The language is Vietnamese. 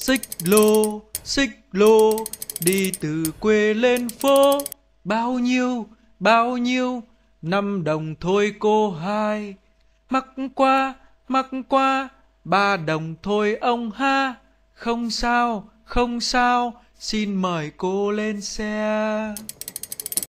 Xích lô, xích lô, đi từ quê lên phố. Bao nhiêu, 5 đồng thôi cô hai. Mắc quá, 3 đồng thôi ông ha. Không sao, không sao, xin mời cô lên xe.